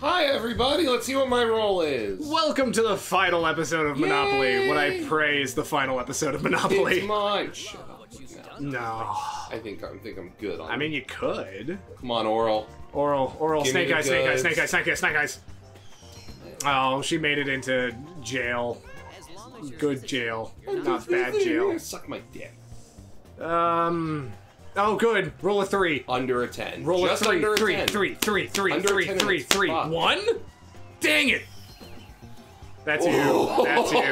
Hi everybody, let's see what my role is. Welcome to the final episode of Monopoly. Yay! What I pray is the final episode of Monopoly. It's mine. Shut up. No. I think I'm good on it. I mean, you could. Come on, Oral. Oral, snake eyes, snake eyes, snake eyes, snake eyes, snake eyes. Oh, she made it into jail. Good jail, not bad jail. You're gonna suck my dick. Oh, good. Roll a 3. Under a 10. Roll just a 3. Under 3, 10. 3, 3, 3, 3, under 3, 10 3, 3, 1? Dang it! That's you. Oh. That's you.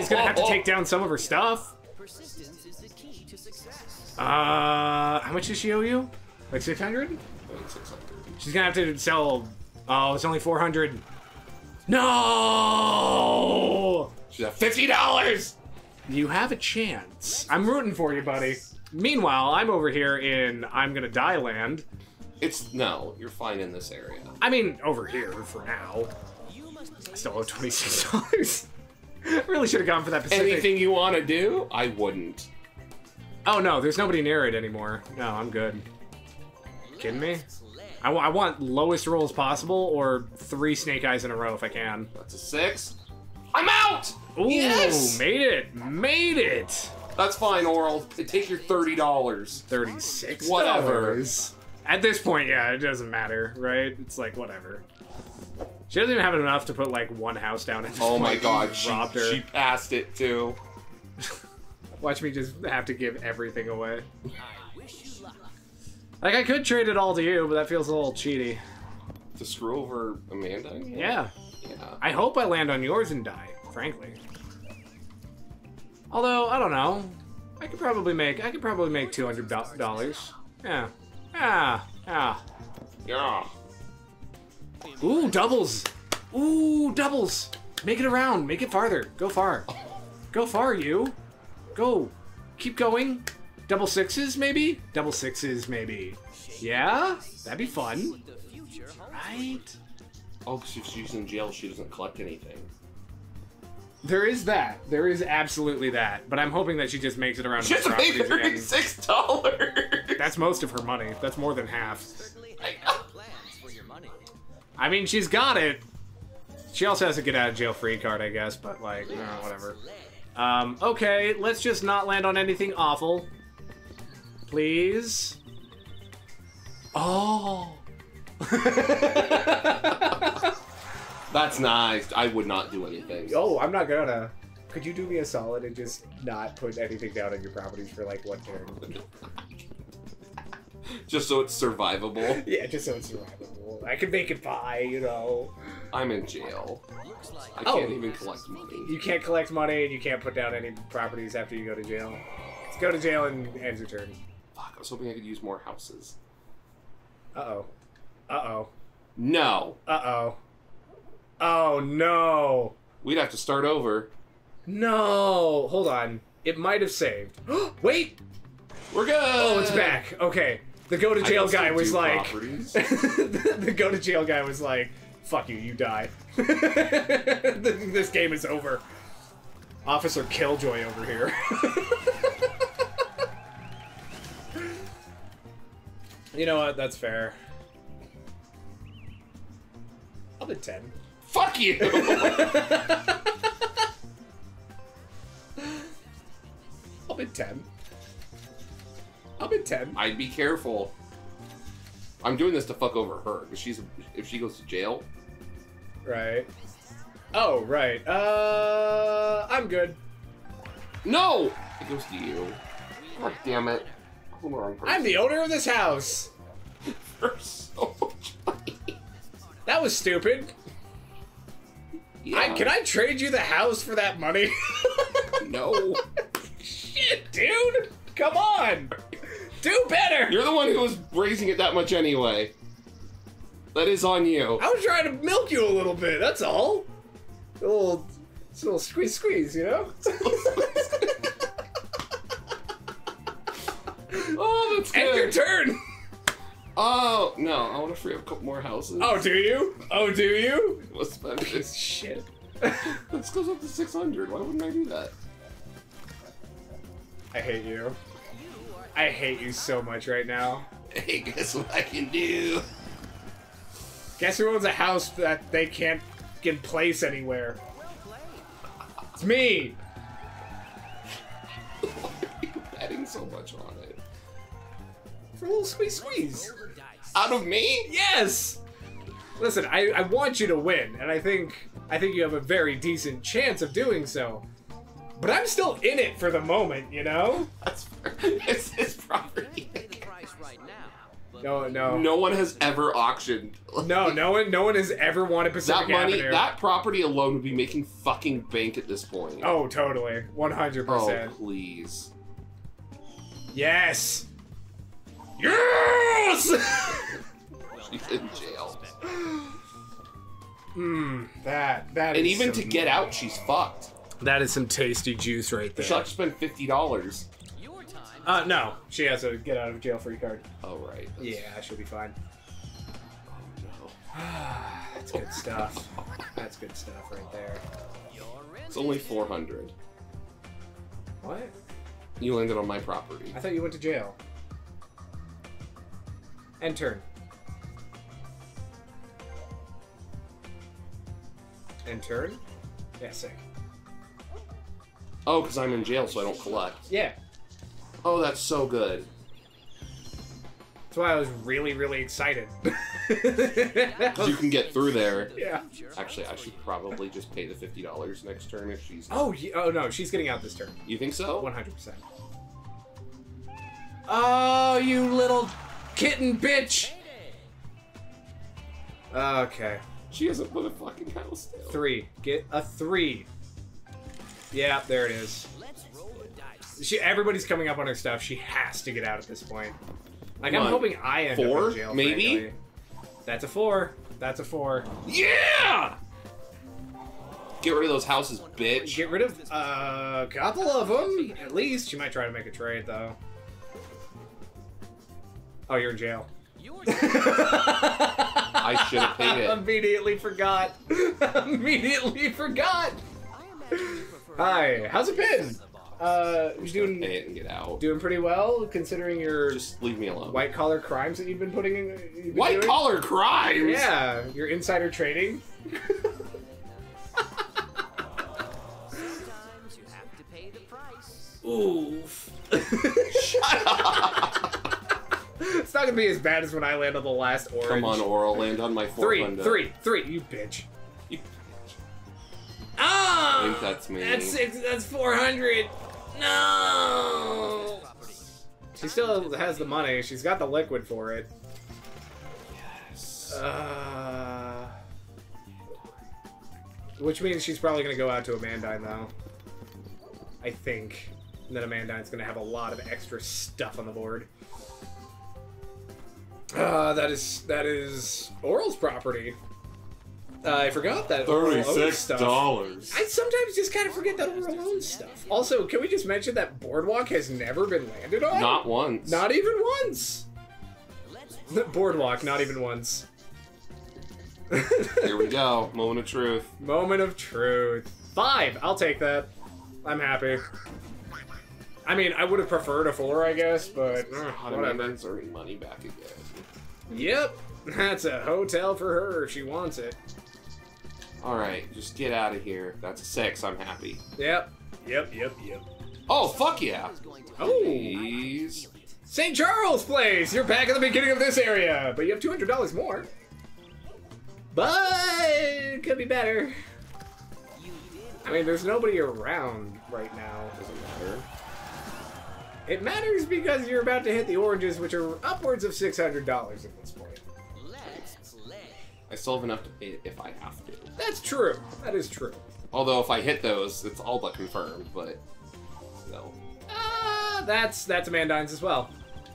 She's gonna have to take down some of her stuff. Persistence is the key to success. How much does she owe you? Like 600? Like 600. She's gonna have to sell. Oh, it's only 400. No! She's at $50. You have a chance. I'm rooting for you, buddy. Meanwhile, I'm over here in I'm Gonna Die Land. It's... No, you're fine in this area. I mean, over here for now. I still owe $26. Really should have gone for that Pacific. Anything you want to do? I wouldn't. Oh, no, there's nobody near it anymore. No, I'm good. You kidding me? I want lowest rolls possible or 3 snake eyes in a row if I can. That's a 6. I'm out! Ooh, yes! Made it. Made it. That's fine, Oral. It takes your $30. $36? Whatever. At this point, yeah, it doesn't matter, right? It's like, whatever. She doesn't even have enough to put, like, one house down. At this point. My god, she passed it, too. Watch me just have to give everything away. Like, I could trade it all to you, but that feels a little cheaty. To screw over Amanda? Yeah. Yeah. I hope I land on yours and die, frankly. Although, I don't know. I could probably make $200. Yeah. Yeah. Ooh, doubles. Ooh, doubles. Make it around. Make it farther. Go far. Go far, you. Go. Keep going. Double sixes, maybe? Double sixes, maybe. Yeah? That'd be fun. Right? Oh, because if she's in jail, she doesn't collect anything. There is that. There is absolutely that. But I'm hoping that she just makes it around. She has to pay $36. That's most of her money. That's more than half. I mean, she's got it. She also has a get out of jail free card, I guess. But like, no, whatever. Okay, let's just not land on anything awful, please. Oh. That's nice. I would not do anything. Oh, I'm not gonna. Could you do me a solid and just not put anything down on your properties for like 1 turn? Just so it's survivable? Yeah, just so it's survivable. I could make it by, you know. I'm in jail. I can't even collect money. You can't collect money and you can't put down any properties after you go to jail. Let's go to jail and end your turn. Fuck, I was hoping I could use more houses. Uh-oh. Uh-oh. No. Uh-oh. Oh, no. We'd have to start over. No. Hold on. It might have saved. Wait. We're good. Oh, it's back. Okay. The go to jail guy was like, the go to jail guy was like, fuck you, you die. This game is over. Officer Killjoy over here. You know what? That's fair. I'll do 10. Fuck you! I'll bid 10. I'll bid 10. I'd be careful. I'm doing this to fuck over her, because she's if she goes to jail. Right. Oh, right. I'm good. No! It goes to you. God damn it. I'm the owner of this house! For so much money. That was stupid. Yeah. Can I trade you the house for that money? No. Shit, dude! Come on! Do better! You're the one who was raising it that much anyway. That is on you. I was trying to milk you a little bit, that's all. It's a little squeeze, you know? Oh, that's good. End your turn! Oh, no, I want to free up a couple more houses. Oh, do you? Oh, do you? What's that? Piece shit. This goes up to 600. Why wouldn't I do that? I hate you. I hate you so much right now. Hey, guess what I can do? Guess who owns a house that they can't get placed anywhere? It's me! Why are you betting so much on it? For a little squeeze. Out of me? Yes! Listen, I want you to win, and I think you have a very decent chance of doing so. But I'm still in it for the moment, you know? That's fair. It's his property. No. No one has ever auctioned. No one has ever wanted Pacific Avenue. That property alone would be making fucking bank at this point. Oh, totally. 100%. Oh, please. Yes! Yes! She's in jail. Mmm, that and is even to get out, she's fucked. That is some tasty juice right there. She'll have to spend $50. No. She has a get out of jail free card. Oh, right. That's... Yeah, she'll be fine. Oh, no. That's good stuff. That's good stuff right there. It's only 400. What? You landed on my property. I thought you went to jail. End turn. End turn? Yeah, sick. Oh, because I'm in jail, so I don't collect. Yeah. Oh, that's so good. That's why I was really, really excited. Because you can get through there. Yeah. Actually, I should probably just pay the $50 next turn if she's... Oh, oh no, she's getting out this turn. You think so? 100%. Oh, you little kitten bitch! Okay. She has a motherfucking house still. 3. Get a 3. Yeah, there it is. Everybody's coming up on her stuff. She has to get out at this point. Like, I'm hoping I end up in jail. Maybe? Frankly. That's a 4. That's a 4. Yeah! Get rid of those houses, bitch. Get rid of a couple of them, at least. She might try to make a trade, though. Oh, you're in jail. I should have paid it. Immediately forgot. Immediately forgot. Hi, how's it been? Doing pretty well, considering your just leave me alone. White collar crimes that you've been putting in. White collar crimes. Yeah, your insider trading. Sometimes you have to pay the price. Oof! Shut up. It's not gonna be as bad as when I land on the last orange. Come on, Oral, land on my 400. Three, you bitch. Oh, I think that's me. That's 6. That's 400. No. She still has the money. She's got the liquid for it. Yes. Which means she's probably gonna go out to Amandine, though. I think. And then Amandine's gonna have a lot of extra stuff on the board. That is Oral's property. I forgot that $36. I sometimes just kind of forget that Oral owns stuff. Also, can we just mention that Boardwalk has never been landed on? Not once. Not even once. Boardwalk, not even once. Here we go. Moment of truth. Moment of truth. 5. I'll take that. I'm happy. I mean, I would have preferred a 4, I guess, but whatever. She's earning money back again. Yep. That's a hotel for her if she wants it. Alright, just get out of here. That's a 6, I'm happy. Yep. Oh, fuck yeah! Oh! St. Charles Place! You're back at the beginning of this area, but you have $200 more. But it could be better. I mean, there's nobody around right now. Doesn't matter. It matters because you're about to hit the oranges, which are upwards of $600 at this point. I still have enough to pay it if I have to. That's true. That is true. Although if I hit those, it's all but confirmed, but no. That's Amandine's as well.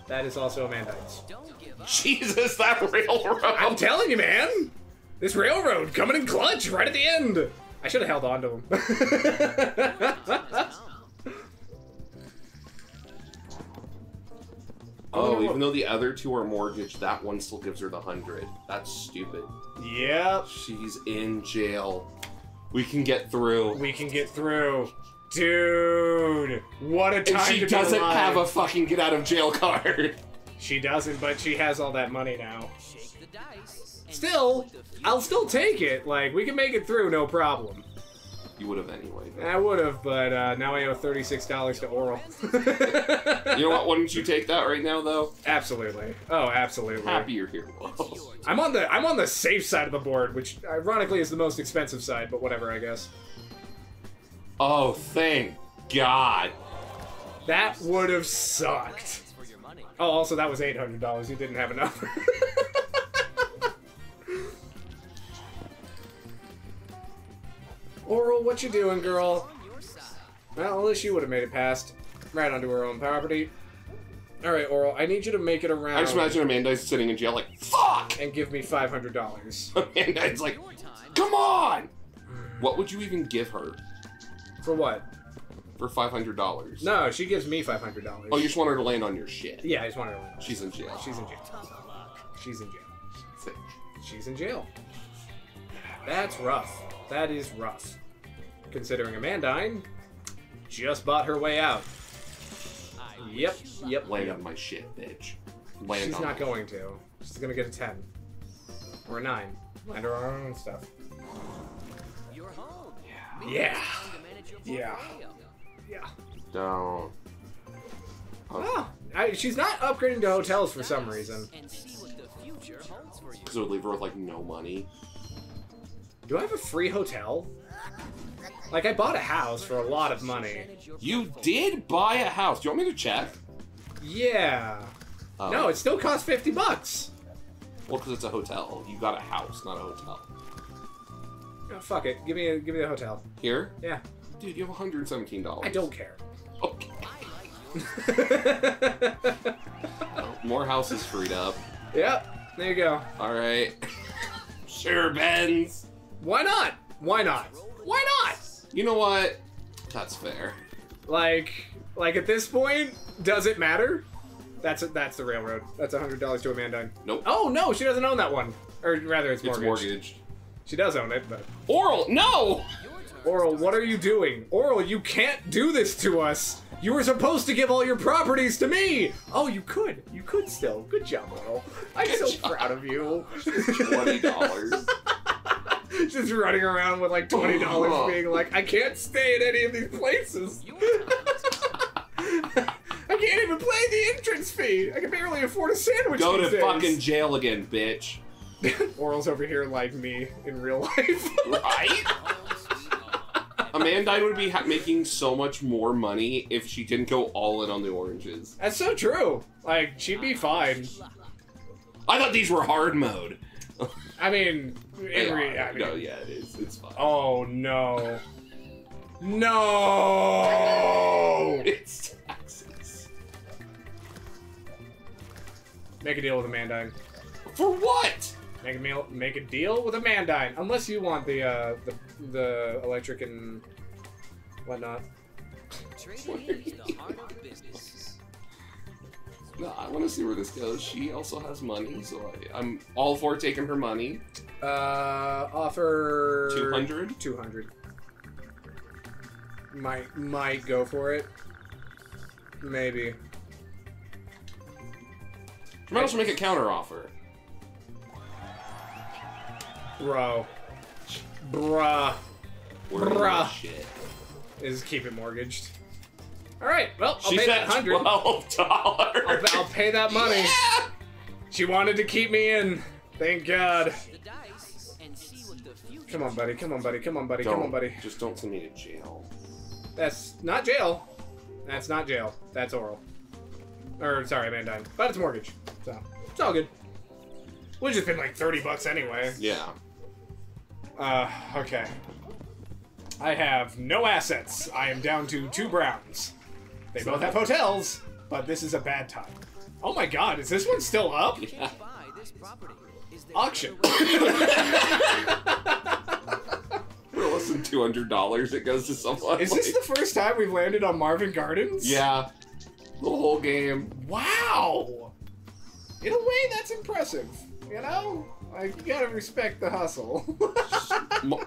That is also Amandine's. Don't give up. Jesus, that railroad. I'm telling you, man. This railroad coming in clutch right at the end. I should have held on to him. Oh, even though the other 2 are mortgaged, that one still gives her the 100. That's stupid. Yep. She's in jail. We can get through. We can get through. Dude, what a time to be alive. She doesn't have a fucking get out of jail card. She doesn't, but she has all that money now. Shake the dice. Still, I'll still take it. Like, we can make it through, no problem. You would have anyway. Though. I would have, but now I owe $36 to Oral. You know what? Wouldn't you take that right now, though? Absolutely. Oh, absolutely. Happy you're here. I'm on the safe side of the board, which ironically is the most expensive side, but whatever, I guess. Oh, thank God. That would have sucked. Oh, also that was $800. You didn't have enough. Oral, what you doing, girl? Well, at least you would have made it past. Right onto her own property. Alright, Oral, I need you to make it around. I just imagine Amanda's sitting in jail like, fuck! And give me $500. Amanda's like, come on! What would you even give her? For what? For $500. No, she gives me $500. Oh, you just want her to land on your shit. Yeah, I just want her to land on She's in jail. She's in jail. She's in jail. She's in jail. That's rough. That is rough. Considering Amandine just bought her way out. Yep, yep. Land on my shit, bitch. Land She's on not going shit. To. She's going to get a 10. Or a 9. Land her on her own stuff. You're home. Yeah. Yeah. Yeah. Don't. Oh. She's not upgrading to hotels for some reason. Because it would leave her with, like, no money. Do I have a free hotel? Like, I bought a house for a lot of money. You did buy a house. Do you want me to check? Yeah. No, it still costs $50. Well, because it's a hotel. You got a house, not a hotel. Oh, fuck it. Give me the hotel. Here? Yeah. Dude, you have $117. I don't care. Okay. Oh, more houses freed up. Yep. There you go. All right. Sure, Benz. Why not? Why not? Why not? You know what? That's fair. Like at this point, does it matter? That's the railroad. That's $100 to Amandine. Nope. Oh no, she doesn't own that one. Or rather, it's mortgaged. It's mortgaged. She does own it, but Oral, no! Oral, what are you doing? Oral, you can't do this to us. You were supposed to give all your properties to me. Oh, you could. You could still. Good job, Oral. I'm so proud of you. $20. Just running around with like $20 being like, I can't stay at any of these places. I can't even play the entrance fee. I can barely afford a sandwich. Go to fucking jail again, bitch. Oral's over here like me in real life. Right? Amandine would be making so much more money if she didn't go all in on the oranges. That's so true. Like, she'd be fine. I thought these were hard mode. I mean, no, yeah, it is. It's fine. Oh no, no! It's taxes. Make a deal with Amandine. For what? Make a deal with Amandine, unless you want the electric and whatnot. Trading is the heart of business. No, I want to see where this goes. She also has money, so I'm all for taking her money. Offer 200. 200. Might go for it. Maybe. You might also make a counter offer. Bro. Bruh. Bruh. Shit. Is keep it mortgaged. All right. Well, I'll pay that $100. I'll pay that money. Yeah! She wanted to keep me in. Thank God. Come on, buddy. Come on, buddy. Come on, buddy. Come on, buddy. Just don't send me to jail. That's not jail. That's not jail. That's Oral. Or sorry, Amandine. But it's mortgage, so it's all good. We'll just been like $30 anyway. Yeah. Okay. I have no assets. I am down to 2 browns. They both have hotels, but this is a bad time. Oh my God, is this one still up? Yeah. Auction. For less than $200, it goes to someone. Is this the first time we've landed on Marvin Gardens? Yeah. The whole game. Wow. In a way, that's impressive. You know? Like, you gotta respect the hustle.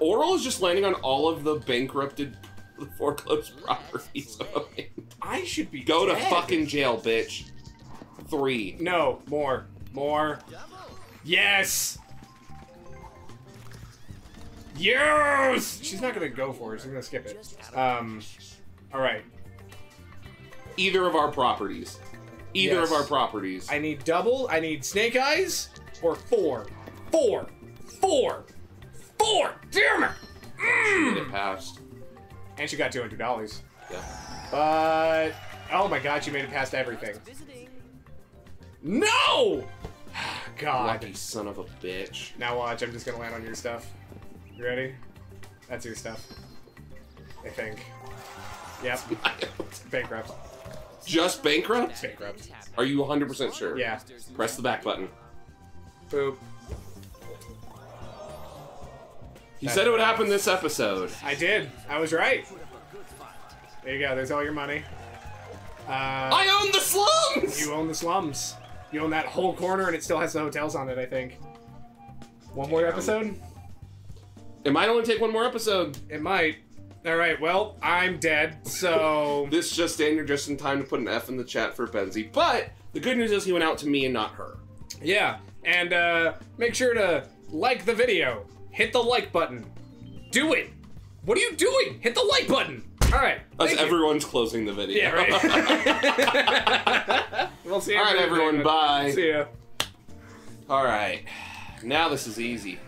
Oral is just landing on all of the bankrupted, foreclosed properties. I should be Go dead. To fucking jail, bitch. 3. No, more. Yes! Yes! She's not gonna go for it, she's gonna skip it. Alright. Either of our properties. Either yes. of our properties. I need double, I need Snake Eyes, or four. Four! Damn it! She made it past. And she got $200. Yeah. But... oh my god, she made it past everything. No! God. Lucky son of a bitch. Now watch, I'm just gonna land on your stuff. You ready? That's your stuff. I think. Yep. Bankrupt. Just bankrupt? Bankrupt. Are you 100% sure? Yeah. Press the back button. Boop. You said it would happen this episode. I did. I was right. There you go. There's all your money. I own the slums! You own the slums. You own that whole corner, and it still has the hotels on it, I think. One more episode? It might only take one more episode. It might. All right, well, I'm dead, so... this just in, you're just in time to put an F in the chat for Benzie. But the good news is he went out to me and not her. Yeah, and make sure to like the video. Hit the like button. Do it. What are you doing? Hit the like button. All right. That's everyone's closing the video. Yeah, right. We'll see you. All right, everyone. Bye. See ya. All right. Now this is easy.